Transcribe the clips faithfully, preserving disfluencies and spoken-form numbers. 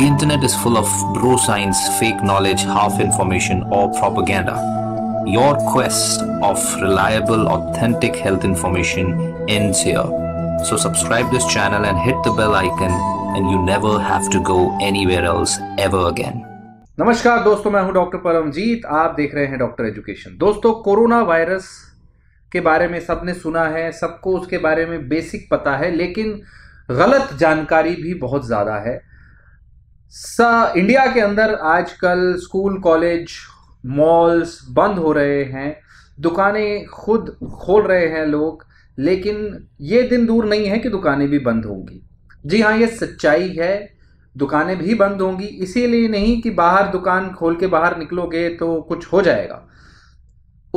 The internet is full of bro science, fake knowledge, half information or propaganda. Your quest of reliable, authentic health information ends here. So subscribe this channel and hit the bell icon and you never have to go anywhere else ever again. नमस्कार दोस्तों, मैं हूं doctor Paramjit, आप देख रहे हैं doctor education. दोस्तों, corona virus के बारे में सबने सुना है, सबको उसके बारे में बेसिक पता है, लेकिन गलत जानकारी भी बहुत ज़्यादा है। सा इंडिया के अंदर आजकल स्कूल, कॉलेज, मॉल्स बंद हो रहे हैं, दुकानें खुद खोल रहे हैं लोग, लेकिन ये दिन दूर नहीं है कि दुकानें भी बंद होंगी। जी हाँ, ये सच्चाई है, दुकानें भी बंद होंगी। इसीलिए नहीं कि बाहर दुकान खोल के बाहर निकलोगे तो कुछ हो जाएगा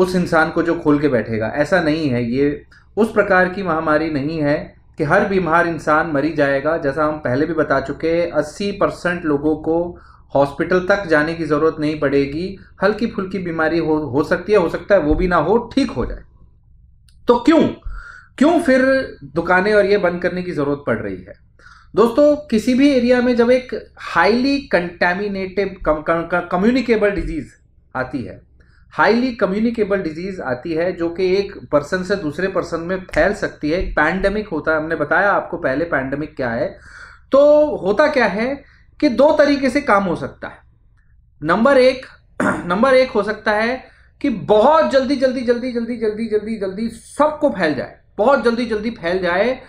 उस इंसान को जो खोल के बैठेगा, ऐसा नहीं है। ये उस प्रकार की महामारी नहीं है कि हर बीमार इंसान मरी जाएगा। जैसा हम पहले भी बता चुके हैं, अस्सी परसेंट लोगों को हॉस्पिटल तक जाने की ज़रूरत नहीं पड़ेगी। हल्की फुल्की बीमारी हो हो सकती है, हो सकता है वो भी ना हो, ठीक हो जाए। तो क्यों क्यों फिर दुकानें और ये बंद करने की ज़रूरत पड़ रही है? दोस्तों, किसी भी एरिया में जब एक हाईली कंटेमिनेटेड कम्युनिकेबल डिजीज़ आती है, हाईली कम्युनिकेबल डिजीज़ आती है जो कि एक पर्सन से दूसरे पर्सन में फैल सकती है, एक पैंडेमिक होता है। हमने बताया आपको पहले पैंडेमिक क्या है। तो होता क्या है कि दो तरीके से काम हो सकता है। नंबर एक नंबर एक हो सकता है कि बहुत जल्दी जल्दी जल्दी जल्दी जल्दी जल्दी जल्दी सबको फैल जाए, बहुत जल्दी जल्दी फैल जाए,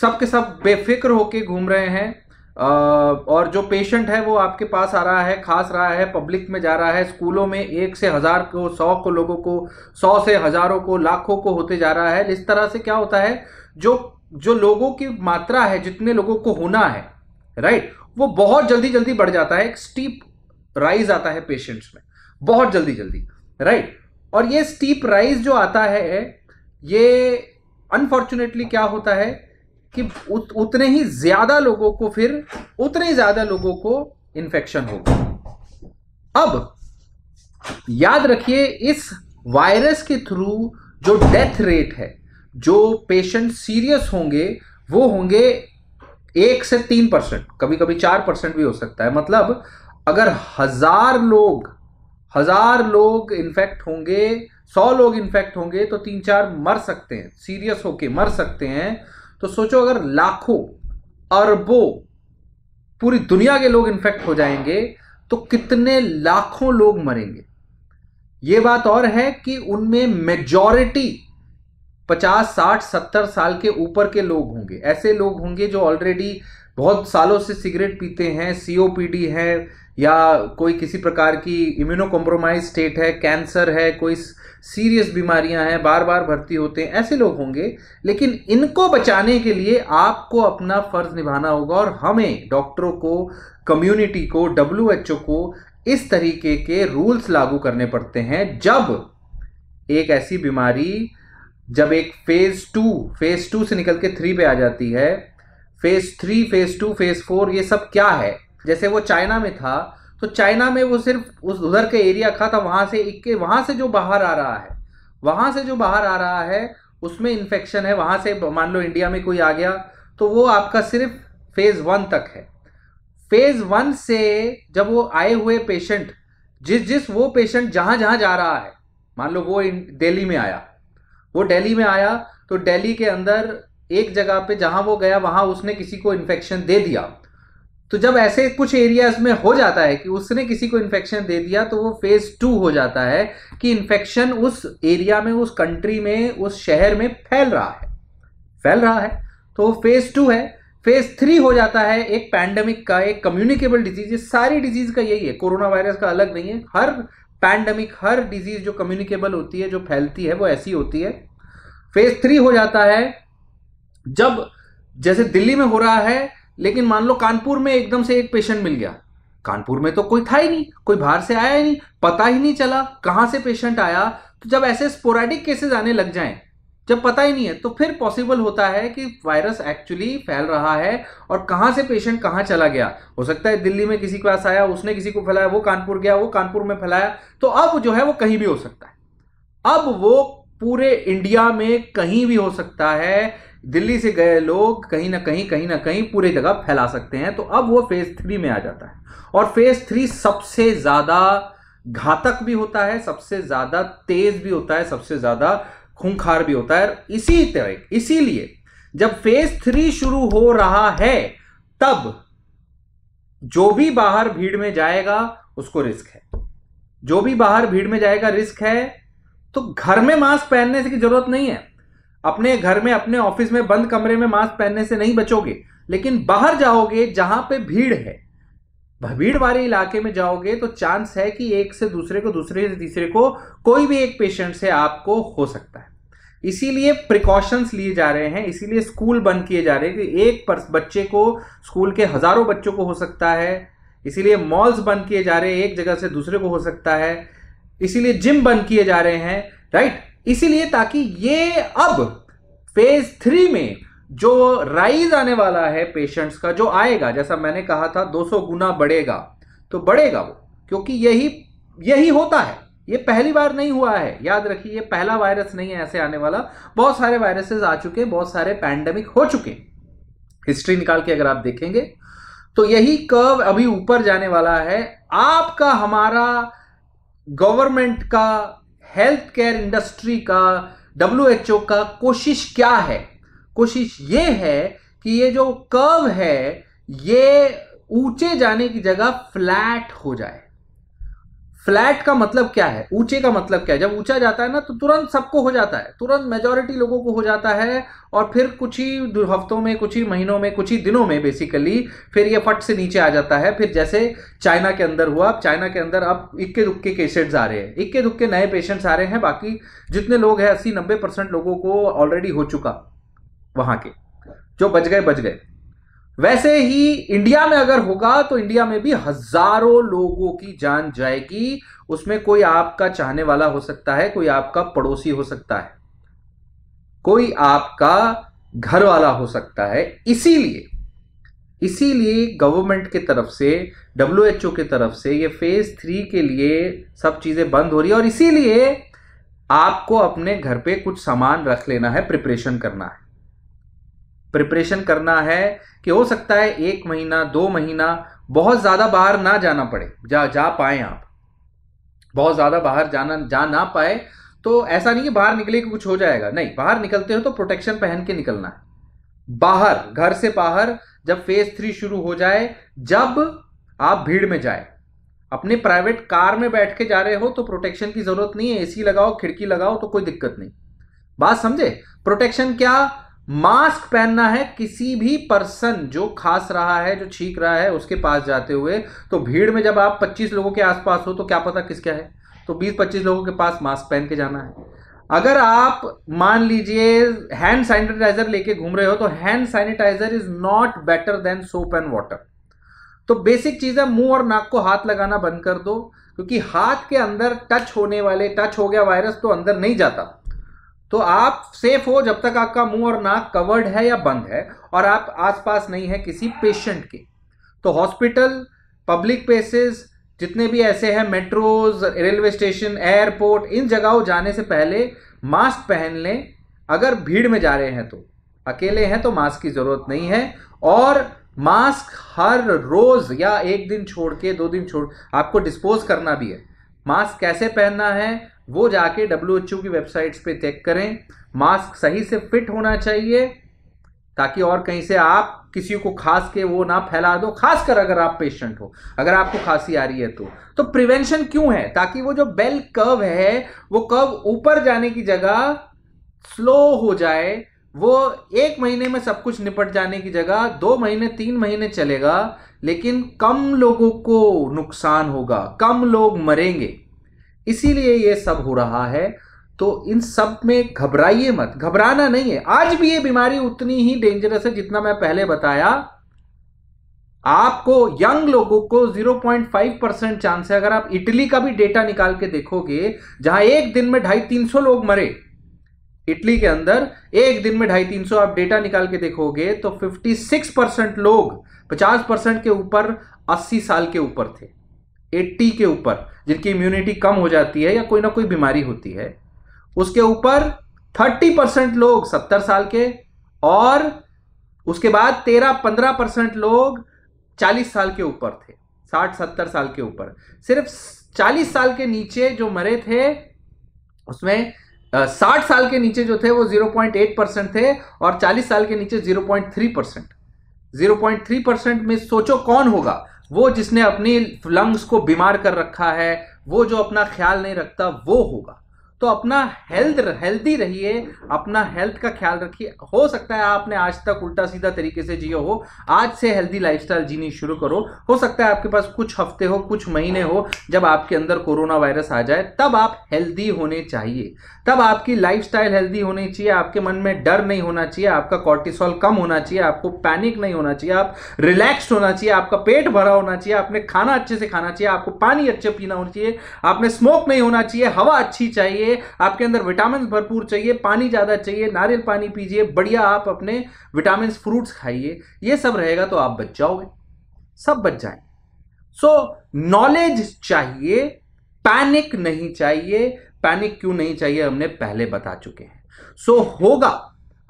सब के सब बेफिक्र होके घूम रहे हैं, और जो पेशेंट है वो आपके पास आ रहा है, खास रहा है, पब्लिक में जा रहा है, स्कूलों में एक से हज़ार को, सौ को लोगों को, सौ से हज़ारों को, लाखों को होते जा रहा है। इस तरह से क्या होता है, जो जो लोगों की मात्रा है, जितने लोगों को होना है, राइट, वो बहुत जल्दी जल्दी बढ़ जाता है। एक स्टीप राइज आता है पेशेंट्स में बहुत जल्दी जल्दी, राइट। और ये स्टीप राइज जो आता है, ये अनफॉर्चुनेटली क्या होता है कि उत, उतने ही ज्यादा लोगों को फिर उतने ही ज्यादा लोगों को इन्फेक्शन होगा। अब याद रखिए, इस वायरस के थ्रू जो डेथ रेट है, जो पेशेंट सीरियस होंगे वो होंगे एक से तीन परसेंट कभी कभी चार परसेंट भी हो सकता है। मतलब अगर हजार लोग हजार लोग इन्फेक्ट होंगे, सौ लोग इन्फेक्ट होंगे, तो तीन चार मर सकते हैं, सीरियस होके मर सकते हैं। तो सोचो, अगर लाखों, अरबों, पूरी दुनिया के लोग इन्फेक्ट हो जाएंगे तो कितने लाखों लोग मरेंगे। ये बात और है कि उनमें मेजॉरिटी पचास साठ सत्तर साल के ऊपर के लोग होंगे, ऐसे लोग होंगे जो ऑलरेडी बहुत सालों से सिगरेट पीते हैं, सीओपीडी है, या कोई किसी प्रकार की इम्यूनो कॉम्प्रोमाइज स्टेट है, कैंसर है, कोई सीरियस बीमारियां हैं, बार बार भर्ती होते हैं, ऐसे लोग होंगे। लेकिन इनको बचाने के लिए आपको अपना फर्ज निभाना होगा, और हमें डॉक्टरों को, कम्युनिटी को, डब्ल्यू एच ओ को इस तरीके के रूल्स लागू करने पड़ते हैं। जब एक ऐसी बीमारी जब एक फेज़ टू फेज़ टू से निकल के थ्री पे आ जाती है, phase three, phase two, phase four, ये सब क्या है? जैसे वो चाइना में था, तो चाइना में वो सिर्फ उस उधर के एरिया का था, वहाँ से इक्के वहाँ से जो बाहर आ रहा है वहाँ से जो बाहर आ रहा है उसमें इन्फेक्शन है। वहाँ से मान लो इंडिया में कोई आ गया, तो वो आपका सिर्फ फेज़ वन तक है। फेज़ वन से जब वो आए हुए पेशेंट, जिस जिस वो पेशेंट जहाँ जहाँ जा रहा है, मान लो वो दिल्ली में आया, वो दिल्ली में आया तो दिल्ली के अंदर एक जगह पे जहाँ वो गया वहाँ उसने किसी को इन्फेक्शन दे दिया। तो जब ऐसे कुछ एरियाज में हो जाता है कि उसने किसी को इन्फेक्शन दे दिया, तो वो फेज़ टू हो जाता है कि इन्फेक्शन उस एरिया में, उस कंट्री में, उस शहर में फैल रहा है फैल रहा है तो वो फेज़ टू है। फेज़ थ्री हो जाता है एक पैंडेमिक का, एक कम्युनिकेबल डिजीज। ये सारी डिजीज़ का यही है, कोरोना वायरस का अलग नहीं है। हर पैंडेमिक, हर डिजीज़ जो कम्युनिकेबल होती है, जो फैलती है, वो ऐसी होती है। फेज़ थ्री हो जाता है जब, जैसे दिल्ली में हो रहा है, लेकिन मान लो कानपुर में एकदम से एक पेशेंट मिल गया। कानपुर में तो कोई था ही नहीं, कोई बाहर से आया ही नहीं, पता ही नहीं चला कहाँ से पेशेंट आया। तो जब ऐसे स्पोरैडिक केसेस आने लग जाएं, जब पता ही नहीं है, तो फिर पॉसिबल होता है कि वायरस एक्चुअली फैल रहा है, और कहाँ से पेशेंट कहाँ चला गया। हो सकता है दिल्ली में किसी के पास आया, उसने किसी को फैलाया, वो कानपुर गया, वो कानपुर में फैलाया, तो अब जो है वो कहीं भी हो सकता है। अब वो पूरे इंडिया में कहीं भी हो सकता है, दिल्ली से गए लोग कहीं ना कहीं कहीं ना कहीं पूरी जगह फैला सकते हैं। तो अब वो फेज थ्री में आ जाता है और फेज थ्री सबसे ज्यादा घातक भी होता है, सबसे ज्यादा तेज भी होता है, सबसे ज्यादा खूंखार भी होता है। इसी तरह इसीलिए जब फेज थ्री शुरू हो रहा है तब जो भी बाहर भीड़ में जाएगा उसको रिस्क है, जो भी बाहर भीड़ में जाएगा रिस्क है। तो घर में मास्क पहनने की जरूरत नहीं है, अपने घर में अपने ऑफिस में बंद कमरे में मास्क पहनने से नहीं बचोगे, लेकिन बाहर जाओगे जहां पे भीड़ है, भीड़ वाले इलाके में जाओगे तो चांस है कि एक से दूसरे को दूसरे से तीसरे को कोई भी एक पेशेंट से आपको हो सकता है। इसीलिए प्रिकॉशंस लिए जा रहे हैं, इसीलिए स्कूल बंद किए जा रहे हैं कि एक बच्चे को स्कूल के हजारों बच्चों को हो सकता है, इसीलिए मॉल्स बंद किए जा रहे हैं, एक जगह से दूसरे को हो सकता है, इसीलिए जिम बंद किए जा रहे हैं, राइट। इसीलिए ताकि ये अब फेज थ्री में जो राइज आने वाला है पेशेंट्स का, जो आएगा जैसा मैंने कहा था दो सौ गुना बढ़ेगा, तो बढ़ेगा वो, क्योंकि यही यही होता है। ये पहली बार नहीं हुआ है, याद रखिए ये पहला वायरस नहीं है ऐसे आने वाला, बहुत सारे वायरसेस आ चुके, बहुत सारे पैंडेमिक हो चुके हिस्ट्री निकाल के अगर आप देखेंगे तो। यही कर्व अभी ऊपर जाने वाला है। आपका, हमारा, गवर्नमेंट का, हेल्थ केयर इंडस्ट्री का, डब्ल्यू एच ओ का कोशिश क्या है? कोशिश ये है कि ये जो कर्व है ये ऊंचे जाने की जगह फ्लैट हो जाए। फ्लैट का मतलब क्या है, ऊंचे का मतलब क्या है? जब ऊंचा जाता है ना तो तुरंत सबको हो जाता है, तुरंत मेजॉरिटी लोगों को हो जाता है और फिर कुछ ही हफ्तों में, कुछ ही महीनों में, कुछ ही दिनों में बेसिकली फिर ये फट से नीचे आ जाता है। फिर जैसे चाइना के अंदर हुआ, अब चाइना के अंदर अब इक्के दुक्के केसेस आ रहे हैं, इक्के दुक्के नए पेशेंट्स आ रहे हैं, बाकी जितने लोग हैं अस्सी नब्बे परसेंट लोगों को ऑलरेडी हो चुका, वहां के जो बच गए बच गए। वैसे ही इंडिया में अगर होगा तो इंडिया में भी हजारों लोगों की जान जाएगी, उसमें कोई आपका चाहने वाला हो सकता है, कोई आपका पड़ोसी हो सकता है, कोई आपका घर वाला हो सकता है। इसीलिए इसीलिए गवर्नमेंट के तरफ से, डब्ल्यू एच ओ के तरफ से ये फेज थ्री के लिए सब चीजें बंद हो रही है और इसीलिए आपको अपने घर पे कुछ सामान रख लेना है, प्रिपरेशन करना है, प्रिपरेशन करना है कि हो सकता है एक महीना दो महीना बहुत ज़्यादा बाहर ना जाना पड़े, जा जा पाए आप, बहुत ज़्यादा बाहर जाना जा ना पाए। तो ऐसा नहीं कि बाहर निकले कि कुछ हो जाएगा, नहीं, बाहर निकलते हो तो प्रोटेक्शन पहन के निकलना है बाहर, घर से बाहर। जब फेज थ्री शुरू हो जाए, जब आप भीड़ में जाए, अपने प्राइवेट कार में बैठ के जा रहे हो तो प्रोटेक्शन की ज़रूरत नहीं है, ए सी लगाओ, खिड़की लगाओ तो कोई दिक्कत नहीं, बात समझे। प्रोटेक्शन क्या, मास्क पहनना है, किसी भी पर्सन जो खांस रहा है, जो छींक रहा है, उसके पास जाते हुए। तो भीड़ में जब आप पच्चीस लोगों के आसपास हो तो क्या पता किसका है, तो बीस पच्चीस लोगों के पास मास्क पहन के जाना है। अगर आप मान लीजिए हैंड सैनिटाइजर लेके घूम रहे हो तो hand sanitiser is not better than soap and water. तो बेसिक चीज है, मुंह और नाक को हाथ लगाना बंद कर दो, क्योंकि हाथ के अंदर टच होने वाले, टच हो गया वायरस तो अंदर नहीं जाता, तो आप सेफ हो जब तक आपका मुंह और नाक कवर्ड है या बंद है और आप आसपास नहीं है किसी पेशेंट के। तो हॉस्पिटल, पब्लिक प्लेसेस, जितने भी ऐसे हैं, मेट्रोज, रेलवे स्टेशन, एयरपोर्ट, इन जगहों जाने से पहले मास्क पहन लें अगर भीड़ में जा रहे हैं तो। अकेले हैं तो मास्क की जरूरत नहीं है। और मास्क हर रोज या एक दिन छोड़ के, दो दिन छोड़, आपको डिस्पोज करना भी है। मास्क कैसे पहनना है वो जाके डब्ल्यू एच ओ की वेबसाइट्स पे चेक करें। मास्क सही से फिट होना चाहिए ताकि और कहीं से आप किसी को खांस के वो ना फैला दो, खासकर अगर आप पेशेंट हो, अगर आपको खांसी आ रही है तो। तो प्रिवेंशन क्यों है? ताकि वो जो बेल कर्व है, वो कर्व ऊपर जाने की जगह स्लो हो जाए, वो एक महीने में सब कुछ निपट जाने की जगह दो महीने तीन महीने चलेगा, लेकिन कम लोगों को नुकसान होगा, कम लोग मरेंगे, इसीलिए ये सब हो रहा है। तो इन सब में घबराइए मत, घबराना नहीं है। आज भी ये बीमारी उतनी ही डेंजरस है जितना मैं पहले बताया आपको। यंग लोगों को zero point five percent chance है। अगर आप इटली का भी डेटा निकाल के देखोगे, जहां एक दिन में ढाई तीन सौ लोग मरे, इटली के अंदर एक दिन में ढाई तीन सौ आप डेटा निकाल के देखोगे तो छप्पन परसेंट लोग पचास परसेंट के ऊपर, अस्सी साल के ऊपर थे, अस्सी के ऊपर, जिनकी इम्यूनिटी कम हो जाती है या कोई ना कोई बीमारी होती है, उसके ऊपर तीस परसेंट लोग सत्तर साल के और उसके बाद तेरह पंद्रह परसेंट लोग चालीस साल के ऊपर थे, साठ सत्तर साल के ऊपर। सिर्फ चालीस साल के नीचे जो मरे थे उसमें साठ साल के नीचे जो थे वो ज़ीरो पॉइंट एट परसेंट थे और चालीस साल के नीचे zero point three percent. Zero point three percent में सोचो कौन होगा, वो जिसने अपनी लंग्स को बीमार कर रखा है, वो जो अपना ख्याल नहीं रखता वो होगा। तो अपना हेल्थ हेल्दी रहिए, अपना हेल्थ का ख्याल रखिए। हो सकता है आपने आज तक उल्टा सीधा तरीके से जिए हो, आज से हेल्दी लाइफस्टाइल जीनी शुरू करो। हो सकता है आपके पास कुछ हफ्ते हो, कुछ महीने हो जब आपके अंदर कोरोना वायरस आ जाए, तब आप हेल्दी होने चाहिए, तब आपकी लाइफस्टाइल हेल्दी होनी चाहिए। आपके मन में डर नहीं होना चाहिए, आपका कॉर्टिसोल कम होना चाहिए, आपको पैनिक नहीं होना चाहिए, आप रिलैक्स्ड होना चाहिए, आपका पेट भरा होना चाहिए, आपने खाना अच्छे से खाना चाहिए, आपको पानी अच्छे पीना होना चाहिए, आपने स्मोक नहीं होना चाहिए, हवा अच्छी चाहिए, आपके अंदर विटामिन भरपूर चाहिए, पानी ज्यादा चाहिए, नारियल पानी पीजिए, बढ़िया आप अपने विटामिन फ्रूट्स खाइए। ये सब रहेगा तो आप बच जाओगे, सब बच जाएंगे। सो नॉलेज चाहिए, पैनिक नहीं चाहिए। पैनिक क्यों नहीं चाहिए हमने पहले बता चुके हैं। सो होगा,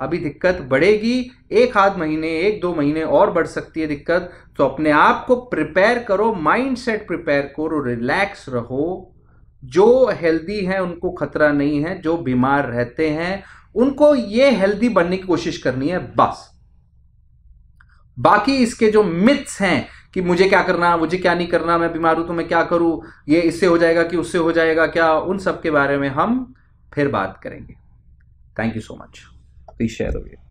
अभी दिक्कत बढ़ेगी, एक आध महीने एक दो महीने और बढ़ सकती है दिक्कत। तो अपने आप को प्रिपेयर करो, माइंडसेट प्रिपेयर करो, रिलैक्स रहो। जो हेल्दी हैं उनको खतरा नहीं है, जो बीमार रहते हैं उनको ये हेल्दी बनने की कोशिश करनी है बस। बाकी इसके जो मिथ्स हैं कि मुझे क्या करना, मुझे क्या नहीं करना, मैं बीमार हूं तो मैं क्या करूं, ये इससे हो जाएगा कि उससे हो जाएगा क्या, उन सब के बारे में हम फिर बात करेंगे। Thank you so much, please share हो गया।